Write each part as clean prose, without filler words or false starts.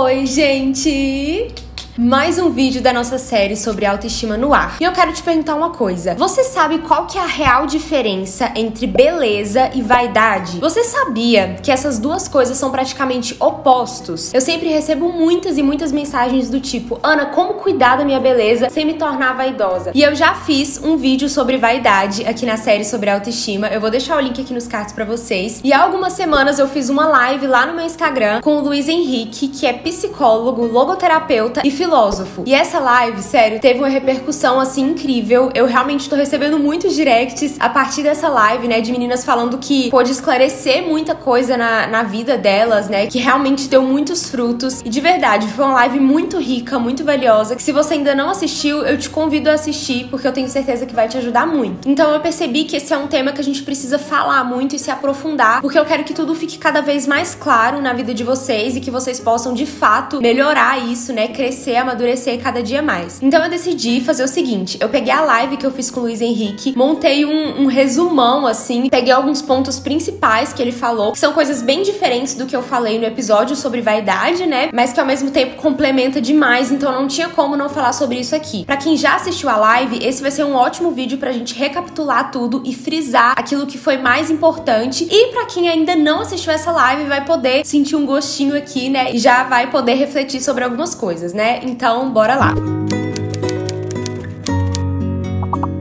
Oi, gente! Mais um vídeo da nossa série sobre autoestima no ar. E eu quero te perguntar uma coisa. Você sabe qual que é a real diferença entre beleza e vaidade? Você sabia que essas duas coisas são praticamente opostos? Eu sempre recebo muitas e muitas mensagens do tipo: Ana, como cuidar da minha beleza sem me tornar vaidosa? E eu já fiz um vídeo sobre vaidade aqui na série sobre autoestima. Eu vou deixar o link aqui nos cards pra vocês. E há algumas semanas eu fiz uma live lá no meu Instagram com o Luiz Henrique, que é psicólogo, logoterapeuta e filósofo. E essa live, sério, teve uma repercussão, assim, incrível. Eu realmente tô recebendo muitos directs a partir dessa live, né, de meninas falando que pôde esclarecer muita coisa na vida delas, né, que realmente deu muitos frutos. E de verdade, foi uma live muito rica, muito valiosa, que se você ainda não assistiu, eu te convido a assistir, porque eu tenho certeza que vai te ajudar muito. Então eu percebi que esse é um tema que a gente precisa falar muito e se aprofundar, porque eu quero que tudo fique cada vez mais claro na vida de vocês e que vocês possam, de fato, melhorar isso, né, crescer, amadurecer cada dia mais. Então eu decidi fazer o seguinte: eu peguei a live que eu fiz com o Luiz Henrique, montei um resumão, assim, peguei alguns pontos principais que ele falou, que são coisas bem diferentes do que eu falei no episódio sobre vaidade, né, mas que ao mesmo tempo complementa demais, então não tinha como não falar sobre isso aqui. Pra quem já assistiu a live, esse vai ser um ótimo vídeo pra gente recapitular tudo e frisar aquilo que foi mais importante, e pra quem ainda não assistiu essa live, vai poder sentir um gostinho aqui, né, e já vai poder refletir sobre algumas coisas, né. Então, bora lá!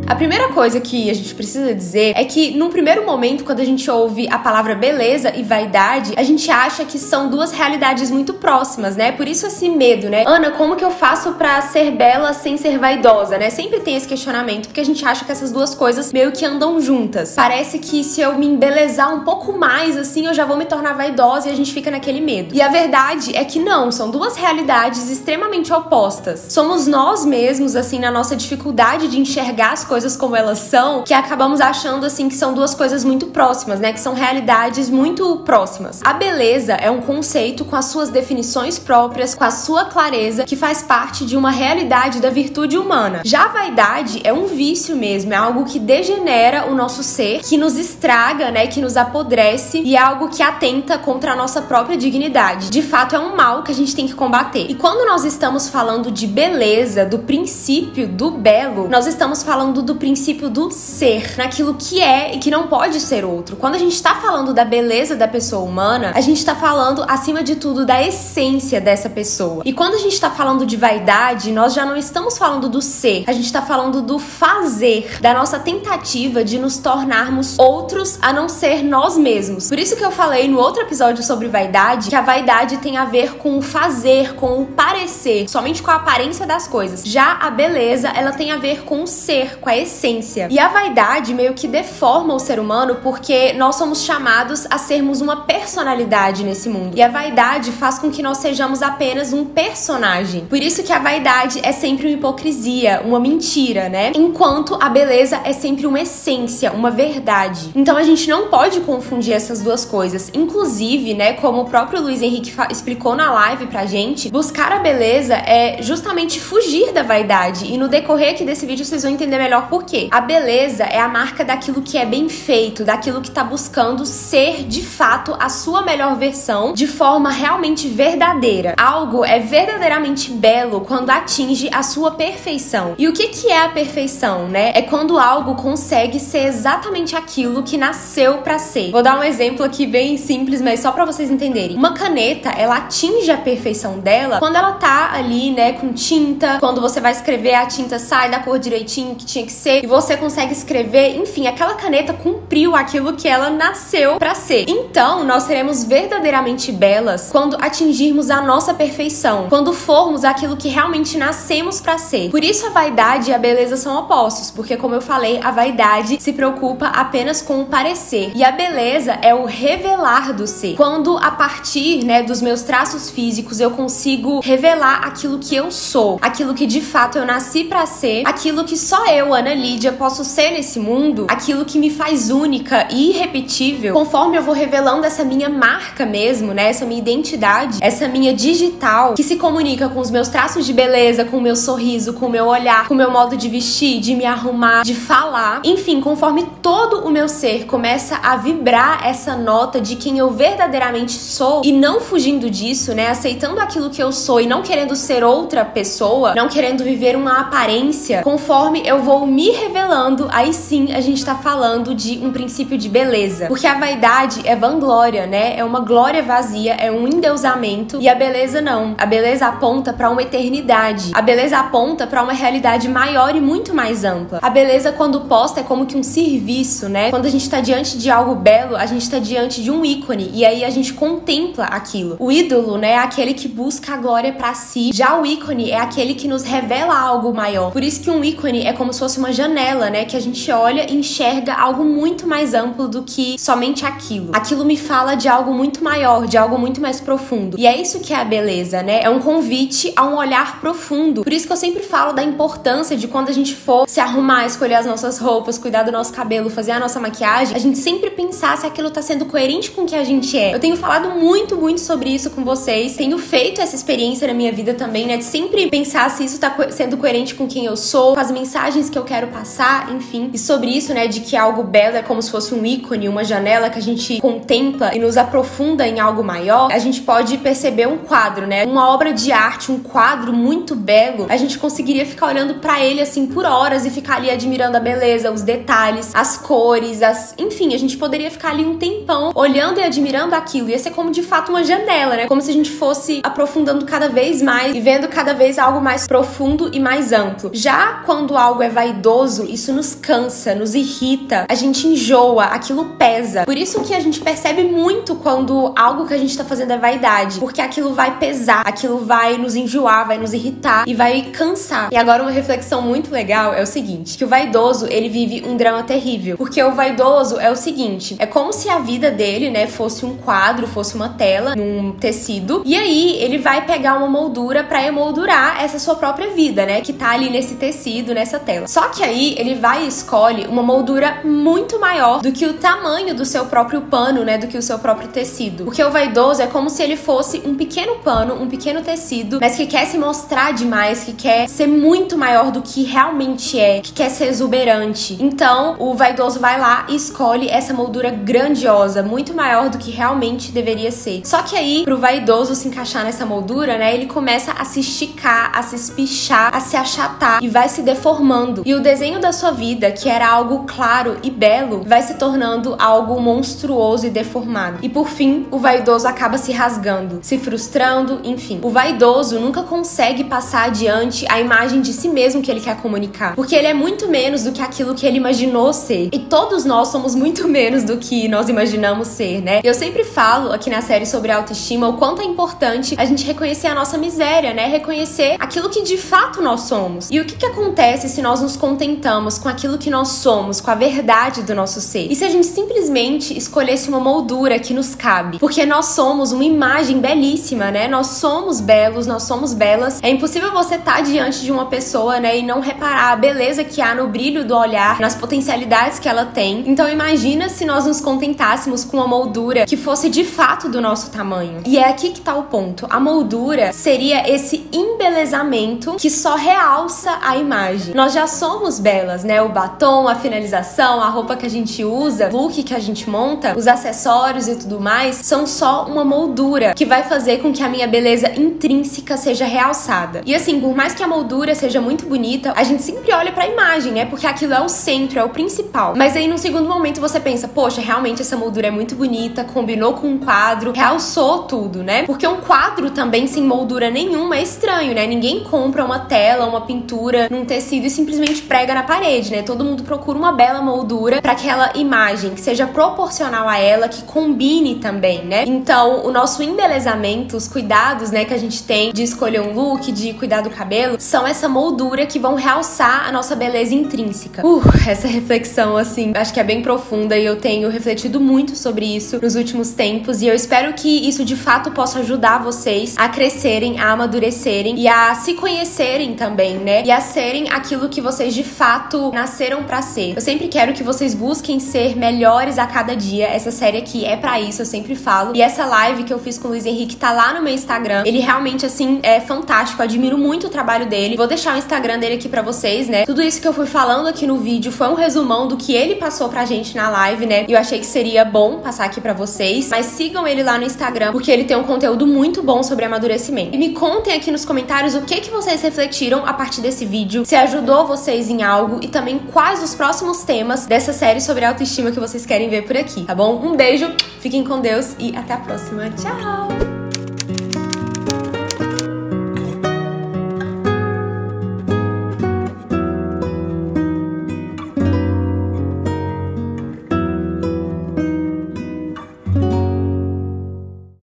A primeira coisa que a gente precisa dizer é que, num primeiro momento, quando a gente ouve a palavra beleza e vaidade, a gente acha que são duas realidades muito próximas, né? Por isso esse medo, né? Ana, como que eu faço pra ser bela sem ser vaidosa, né? Sempre tem esse questionamento, porque a gente acha que essas duas coisas meio que andam juntas. Parece que se eu me embelezar um pouco mais, assim, eu já vou me tornar vaidosa, e a gente fica naquele medo. E a verdade é que não, são duas realidades extremamente opostas. Somos nós mesmos, assim, na nossa dificuldade de enxergar as coisas como elas são, que acabamos achando, assim, que são duas coisas muito próximas, né, que são realidades muito próximas. A beleza é um conceito com as suas definições próprias, com a sua clareza, que faz parte de uma realidade da virtude humana. Já a vaidade é um vício mesmo, é algo que degenera o nosso ser, que nos estraga, né, que nos apodrece, e é algo que atenta contra a nossa própria dignidade. De fato, é um mal que a gente tem que combater. E quando nós estamos falando de beleza, do princípio do belo, nós estamos falando do princípio do ser, naquilo que é e que não pode ser outro. Quando a gente tá falando da beleza da pessoa humana, a gente tá falando, acima de tudo, da essência dessa pessoa. E quando a gente tá falando de vaidade, nós já não estamos falando do ser, a gente tá falando do fazer, da nossa tentativa de nos tornarmos outros a não ser nós mesmos. Por isso que eu falei no outro episódio sobre vaidade, que a vaidade tem a ver com o fazer, com o parecer, somente com a aparência das coisas. Já a beleza, ela tem a ver com o ser, com a essência. E a vaidade meio que deforma o ser humano, porque nós somos chamados a sermos uma personalidade nesse mundo. E a vaidade faz com que nós sejamos apenas um personagem. Por isso que a vaidade é sempre uma hipocrisia, uma mentira, né? Enquanto a beleza é sempre uma essência, uma verdade. Então a gente não pode confundir essas duas coisas. Inclusive, né, como o próprio Luiz Henrique explicou na live pra gente, buscar a beleza é justamente fugir da vaidade. E no decorrer aqui desse vídeo vocês vão entender melhor por quê. A beleza é a marca daquilo que é bem feito, daquilo que tá buscando ser, de fato, a sua melhor versão, de forma realmente verdadeira. Algo é verdadeiramente belo quando atinge a sua perfeição. E o que é a perfeição, né? É quando algo consegue ser exatamente aquilo que nasceu pra ser. Vou dar um exemplo aqui bem simples, mas só pra vocês entenderem. Uma caneta, ela atinge a perfeição dela quando ela tá ali, né, com tinta, quando você vai escrever, a tinta sai da cor direitinho que tinha que ser, e você consegue escrever, enfim, aquela caneta cumpriu aquilo que ela nasceu pra ser. Então, nós seremos verdadeiramente belas quando atingirmos a nossa perfeição, quando formos aquilo que realmente nascemos pra ser. Por isso a vaidade e a beleza são opostos, porque, como eu falei, a vaidade se preocupa apenas com o parecer, e a beleza é o revelar do ser. Quando, a partir, né, dos meus traços físicos, eu consigo revelar aquilo que eu sou, aquilo que de fato eu nasci pra ser, aquilo que só eu, Ana Lídia, posso ser nesse mundo aquilo que me faz única e irrepetível, conforme eu vou revelando essa minha marca mesmo, né? Essa minha identidade, essa minha digital, que se comunica com os meus traços de beleza, com o meu sorriso, com o meu olhar, com o meu modo de vestir, de me arrumar, de falar. Enfim, conforme todo o meu ser começa a vibrar essa nota de quem eu verdadeiramente sou e não fugindo disso, né? Aceitando aquilo que eu sou e não querendo ser outra pessoa, não querendo viver uma aparência, conforme eu vou me revelando, aí sim a gente tá falando de um princípio de beleza. Porque a vaidade é vanglória, né? É uma glória vazia, é um endeusamento. E a beleza não. A beleza aponta pra uma eternidade. A beleza aponta pra uma realidade maior e muito mais ampla. A beleza, quando posta, é como que um serviço, né? Quando a gente tá diante de algo belo, a gente tá diante de um ícone. E aí a gente contempla aquilo. O ídolo, né, é aquele que busca a glória pra si. Já o ícone é aquele que nos revela algo maior. Por isso que um ícone é como se fosse uma janela, né? Que a gente olha e enxerga algo muito mais amplo do que somente aquilo. Aquilo me fala de algo muito maior, de algo muito mais profundo. E é isso que é a beleza, né? É um convite a um olhar profundo. Por isso que eu sempre falo da importância de quando a gente for se arrumar, escolher as nossas roupas, cuidar do nosso cabelo, fazer a nossa maquiagem, a gente sempre pensar se aquilo tá sendo coerente com o que a gente é. Eu tenho falado muito sobre isso com vocês. Tenho feito essa experiência na minha vida também, né? De sempre pensar se isso tá sendo coerente com quem eu sou, com as mensagens que eu quero passar, enfim. E sobre isso, né? De que algo belo é como se fosse um ícone, uma janela que a gente contempla e nos aprofunda em algo maior. A gente pode perceber um quadro, né? Uma obra de arte, um quadro muito belo. A gente conseguiria ficar olhando pra ele, assim, por horas e ficar ali admirando a beleza, os detalhes, as cores, as... Enfim, a gente poderia ficar ali um tempão olhando e admirando aquilo. Ia ser como, de fato, uma janela, né? Como se a gente fosse aprofundando cada vez mais e vendo cada vez algo mais profundo e mais amplo. Já quando algo é vaidoso, isso nos cansa, nos irrita, a gente enjoa, aquilo pesa. Por isso que a gente percebe muito quando algo que a gente tá fazendo é vaidade, porque aquilo vai pesar, aquilo vai nos enjoar, vai nos irritar e vai cansar. E agora uma reflexão muito legal é o seguinte, que o vaidoso, ele vive um drama terrível, porque o vaidoso é o seguinte, é como se a vida dele, né, fosse um quadro, fosse uma tela, num tecido, e aí ele vai pegar uma moldura pra emoldurar essa sua própria vida, né, que tá ali nesse tecido, nessa tela. Só que aí ele vai e escolhe uma moldura muito maior do que o tamanho do seu próprio pano, né, do que o seu próprio tecido. Porque o vaidoso é como se ele fosse um pequeno pano, um pequeno tecido, mas que quer se mostrar demais, que quer ser muito maior do que realmente é, que quer ser exuberante. Então, o vaidoso vai lá e escolhe essa moldura grandiosa, muito maior do que realmente deveria ser. Só que aí, pro vaidoso se encaixar nessa moldura, né, ele começa a se esticar, a se espichar, a se achatar e vai se deformando. E o desenho da sua vida, que era algo claro e belo, vai se tornando algo monstruoso e deformado. E por fim, o vaidoso acaba se rasgando, se frustrando, enfim. O vaidoso nunca consegue passar adiante a imagem de si mesmo que ele quer comunicar, porque ele é muito menos do que aquilo que ele imaginou ser. E todos nós somos muito menos do que nós imaginamos ser, né? Eu sempre falo aqui na série sobre autoestima o quanto é importante a gente reconhecer a nossa miséria, né? Reconhecer aquilo que de fato nós somos. E o que acontece se nós nos contentamos com aquilo que nós somos, com a verdade do nosso ser? E se a gente simplesmente escolhesse uma moldura que nos cabe? Porque nós somos uma imagem belíssima, né? Nós somos belos, nós somos belas. É impossível você estar diante de uma pessoa, né, e não reparar a beleza que há no brilho do olhar, nas potencialidades que ela tem. Então imagina se nós nos contentássemos com uma moldura que fosse de fato do nosso tamanho. E é aqui que tá o ponto. A moldura seria esse embelezamento que só realça a imagem. Nós já somos belas, né? O batom, a finalização, a roupa que a gente usa, o look que a gente monta, os acessórios e tudo mais, são só uma moldura que vai fazer com que a minha beleza intrínseca seja realçada. E assim, por mais que a moldura seja muito bonita, a gente sempre olha pra imagem, né? Porque aquilo é o centro, é o principal. Mas aí, num segundo momento, você pensa, poxa, realmente essa moldura é muito bonita, combinou com um quadro, realçou tudo, né? Porque um quadro também sem moldura nenhuma é estranho, né? Ninguém compra uma tela, uma pintura num tecido e simplesmente prega na parede, né? Todo mundo procura uma bela moldura pra aquela imagem, que seja proporcional a ela, que combine também, né? Então, o nosso embelezamento, os cuidados, né, que a gente tem de escolher um look, de cuidar do cabelo, são essa moldura que vão realçar a nossa beleza intrínseca. Essa reflexão, assim, acho que é bem profunda e eu tenho refletido muito sobre isso nos últimos tempos e eu espero que isso de fato possa ajudar vocês a crescerem, a amadurecerem e a se conhecerem também, né? E a serem aquilo que vocês vocês de fato nasceram pra ser. Eu sempre quero que vocês busquem ser melhores a cada dia. Essa série aqui é pra isso, eu sempre falo. E essa live que eu fiz com o Luiz Henrique tá lá no meu Instagram. Ele realmente, assim, é fantástico. Admiro muito o trabalho dele. Vou deixar o Instagram dele aqui pra vocês, né? Tudo isso que eu fui falando aqui no vídeo foi um resumão do que ele passou pra gente na live, né? E eu achei que seria bom passar aqui pra vocês. Mas sigam ele lá no Instagram, porque ele tem um conteúdo muito bom sobre amadurecimento. E me contem aqui nos comentários o que vocês refletiram a partir desse vídeo, se ajudou vocês em algo e também quais os próximos temas dessa série sobre autoestima que vocês querem ver por aqui, tá bom? Um beijo, fiquem com Deus e até a próxima. Tchau!